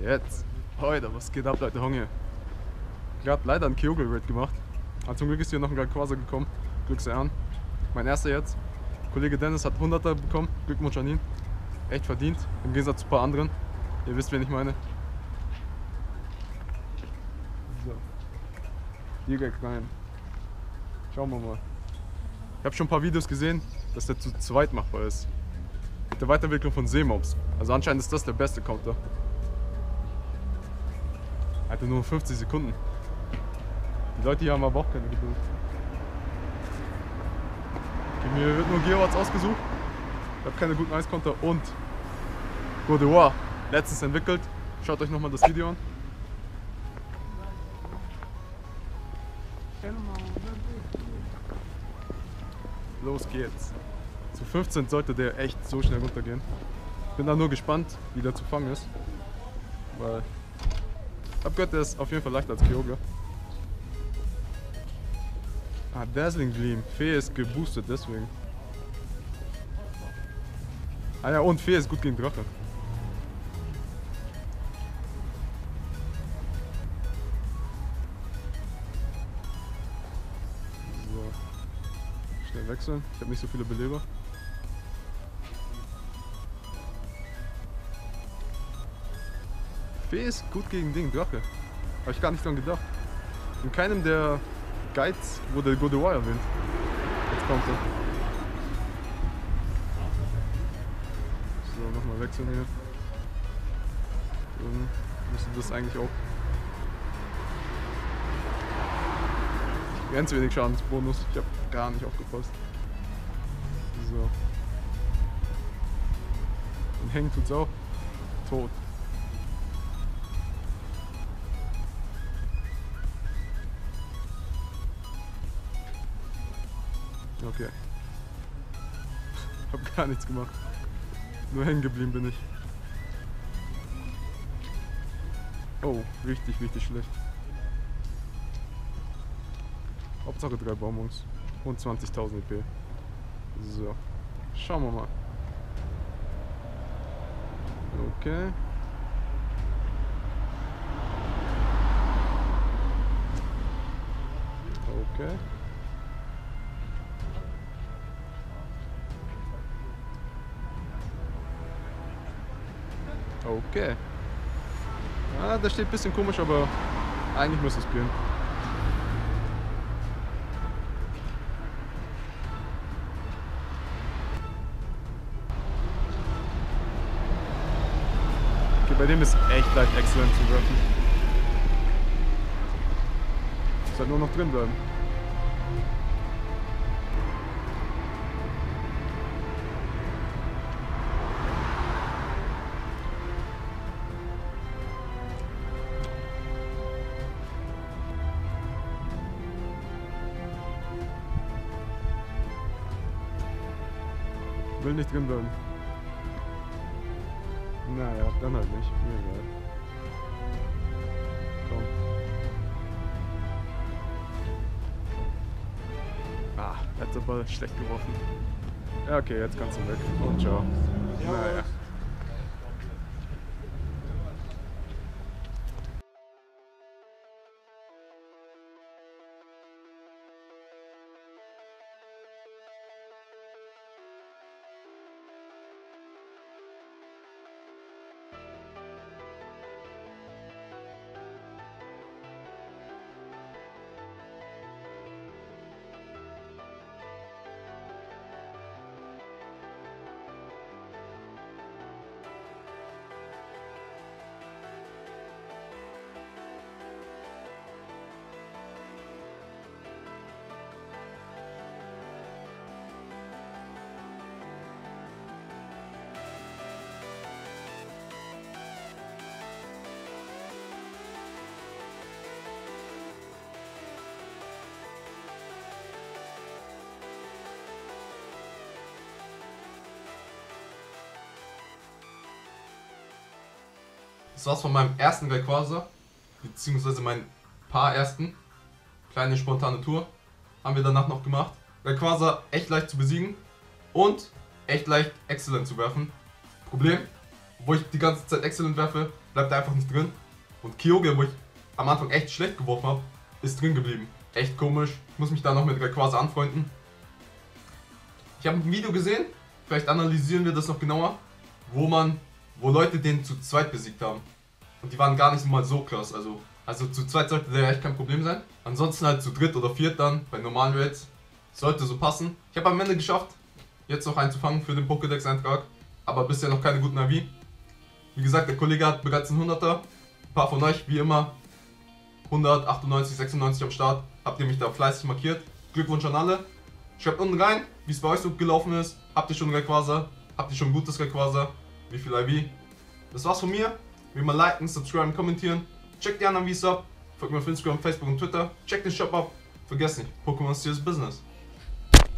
Jetzt. Heute, was geht ab, Leute? Honge. Ich hab leider einen Kyogre Raid gemacht. Aber zum Glück ist hier noch ein Rayquaza gekommen. Glücksehren. Mein erster jetzt. Kollege Dennis hat 100er bekommen. Glückwunsch an ihn. Echt verdient. Im Gegensatz zu ein paar anderen. Ihr wisst, wen ich meine. So. Direkt rein. Schauen wir mal. Ich habe schon ein paar Videos gesehen, dass der zu zweit machbar ist. Mit der Weiterentwicklung von Seemobs. Also anscheinend ist das der beste Counter. Alter, nur 50 Sekunden. Die Leute hier haben aber auch keine Geduld. Mir wird nur Geowarts ausgesucht. Ich habe keine guten Eiskonter und Godewa. Letztens entwickelt. Schaut euch nochmal das Video an. Los geht's. Zu 15 sollte der echt so schnell runtergehen. Ich bin da nur gespannt, wie der zu fangen ist. Weil ich habe gehört, der ist auf jeden Fall leichter als Kyogre. Ah, Dazzling Gleam. Fee ist geboostet, deswegen. Ah ja, und Fee ist gut gegen Drache. Wechseln. Ich habe nicht so viele Beleber. Fee ist gut gegen Ding, Drache. Habe ich gar nicht dran gedacht. In keinem der Guides wurde Godewa erwähnt. Jetzt kommt er. So, nochmal wechseln hier. Dann müsste das eigentlich auch. Ganz wenig Schadensbonus, ich habe gar nicht aufgepasst. So. Und hängen tut's auch. Tot. Okay. Ich habe gar nichts gemacht. Nur hängen geblieben bin ich. Oh, richtig, richtig schlecht. Hauptsache 3 Bonbons und 20.000 EP. So, schauen wir mal. Okay. Okay. Okay. Ah, das steht ein bisschen komisch, aber eigentlich müsste es gehen. Bei dem ist echt leicht exzellent zu werfen. Muss halt nur noch drin bleiben. Will nicht drin bleiben. Naja, dann halt nicht. Mir egal. Komm. Ah, hat der Ball schlecht geworfen. Ja, okay, jetzt kannst du weg. Und ciao. Naja. Das war's von meinem ersten Rayquaza, beziehungsweise meinen paar ersten. Kleine spontane Tour haben wir danach noch gemacht. Rayquaza echt leicht zu besiegen und echt leicht exzellent zu werfen. Problem, wo ich die ganze Zeit Excellent werfe, bleibt er einfach nicht drin. Und Kyogre, wo ich am Anfang echt schlecht geworfen habe, ist drin geblieben. Echt komisch. Ich muss mich da noch mit Rayquaza anfreunden. Ich habe ein Video gesehen, vielleicht analysieren wir das noch genauer, wo Leute den zu zweit besiegt haben. Und die waren gar nicht mal so krass. Also zu zweit sollte der echt kein Problem sein. Ansonsten halt zu dritt oder viert dann, bei normalen Raids. Sollte so passen. Ich habe am Ende geschafft, jetzt noch einen zu fangen für den Pokédex-Eintrag. Aber bisher noch keine guten AV. Wie gesagt, der Kollege hat bereits einen 100er. Ein paar von euch, wie immer, 100, 98, 96 am Start. Habt ihr mich da fleißig markiert. Glückwunsch an alle. Schreibt unten rein, wie es bei euch so gelaufen ist. Habt ihr schon Rayquaza? Habt ihr schon ein gutes Rayquaza? Wie viel IV? Das war's von mir. Wie immer liken, subscriben, kommentieren. Checkt die anderen Videos ab. Folgt mir auf Instagram, Facebook und Twitter. Checkt den Shop ab. Vergesst nicht, Pokémon Serious Business.